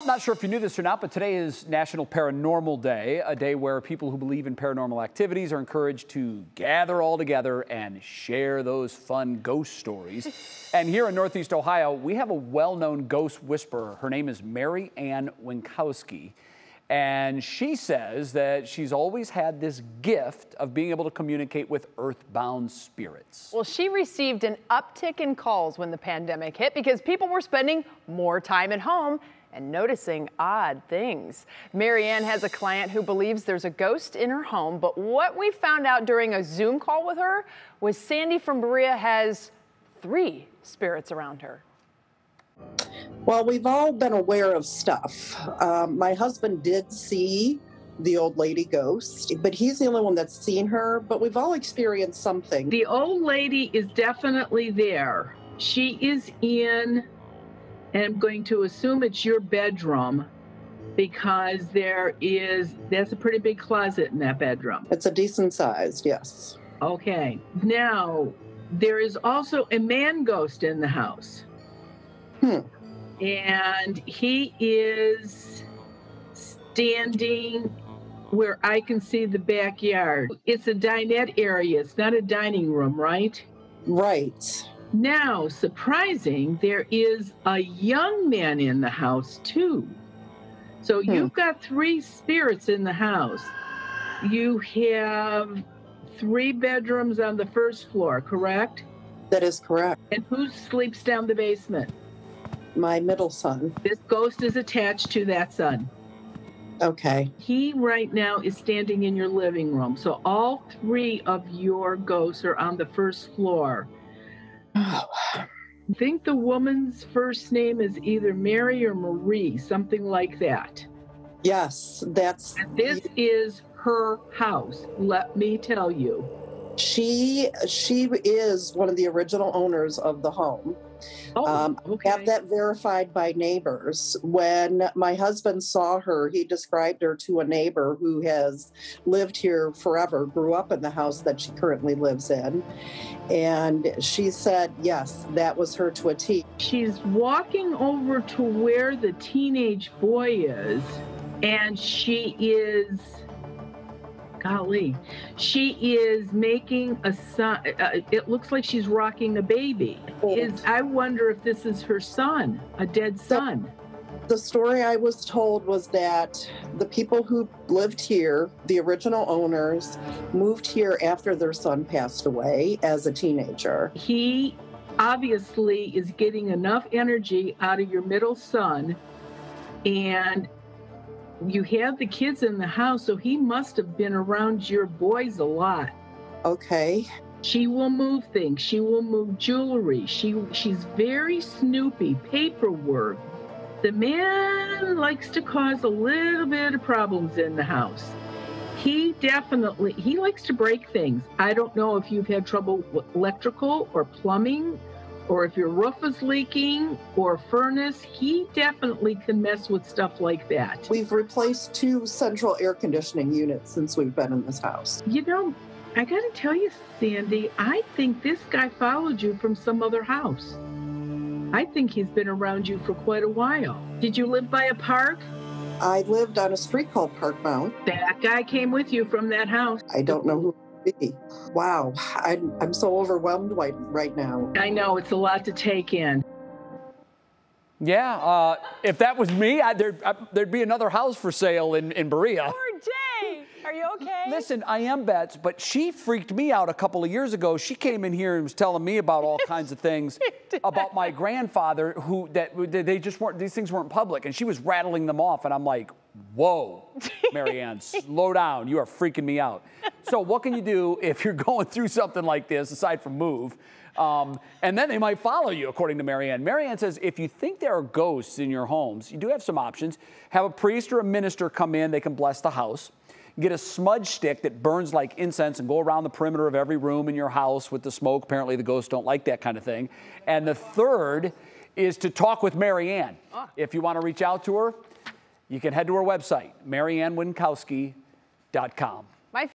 I'm not sure if you knew this or not, but today is National Paranormal Day, a day where people who believe in paranormal activities are encouraged to gather all together and share those fun ghost stories. And here in Northeast Ohio, we have a well-known ghost whisperer. Her name is Mary Ann Winkowski, and she says that she's always had this gift of being able to communicate with earthbound spirits. Well, she received an uptick in calls when the pandemic hit because people were spending more time at home and noticing odd things. Mary Ann has a client who believes there's a ghost in her home, but what we found out during a Zoom call with her was Sandy from Berea has 3 spirits around her. Well, we've all been aware of stuff. My husband did see the old lady ghost, but he's the only one that's seen her, but we've all experienced something. The old lady is definitely there. She is in, and I'm going to assume it's your bedroom because that's a pretty big closet in that bedroom. It's a decent size, yes. Okay. Now, there is also a man ghost in the house. Hmm. And he is standing where I can see the backyard. It's a dinette area. It's not a dining room, right? Right. Now, surprising, there is a young man in the house, too. So you've got 3 spirits in the house. You have 3 bedrooms on the first floor, correct? That is correct. And who sleeps down the basement? My middle son. This ghost is attached to that son. Okay. He right now is standing in your living room. So all 3 of your ghosts are on the first floor. I think the woman's first name is either Mary or Marie, something like that. Yes, that's... And this is her house, let me tell you. She is one of the original owners of the home. Oh, okay. I have that verified by neighbors. When my husband saw her, he described her to a neighbor who has lived here forever, grew up in the house that she currently lives in. And she said, yes, that was her to a T. She's walking over to where the teenage boy is, and she is... Golly, she is making a son. It looks like she's rocking a baby. I wonder if this is her son, a dead son. The story I was told was that the people who lived here, the original owners, moved here after their son passed away as a teenager. He obviously is getting enough energy out of your middle son, and you have the kids in the house, so he must have been around your boys a lot. Okay. She will move things. She will move jewelry. She's very snoopy, paperwork. The man likes to cause a little bit of problems in the house. He likes to break things. I don't know if you've had trouble with electrical or plumbing, or if your roof is leaking or furnace. He definitely can mess with stuff like that. We've replaced 2 central air conditioning units since we've been in this house. You know, I gotta tell you, Sandy, I think this guy followed you from some other house. I think he's been around you for quite a while. Did you live by a park? I lived on a street called Park Mount. That guy came with you from that house. I don't know who. Wow, I'm so overwhelmed right now. I know, it's a lot to take in. Yeah, if that was me, there'd be another house for sale in Berea. Poor Jay, are you okay? Listen, I am, Bets, but she freaked me out a couple of years ago. She came in here and was telling me about all kinds of things about my grandfather these things weren't public, and she was rattling them off, and I'm like, whoa, Mary Ann, slow down. You are freaking me out. So what can you do if you're going through something like this, aside from move? And then they might follow you, according to Mary Ann. Mary Ann says, if you think there are ghosts in your homes, you do have some options. Have a priest or a minister come in. They can bless the house. Get a smudge stick that burns like incense and go around the perimeter of every room in your house with the smoke. Apparently the ghosts don't like that kind of thing. And the third is to talk with Mary Ann. If you want to reach out to her, you can head to her website, MaryAnnWinkowski.com.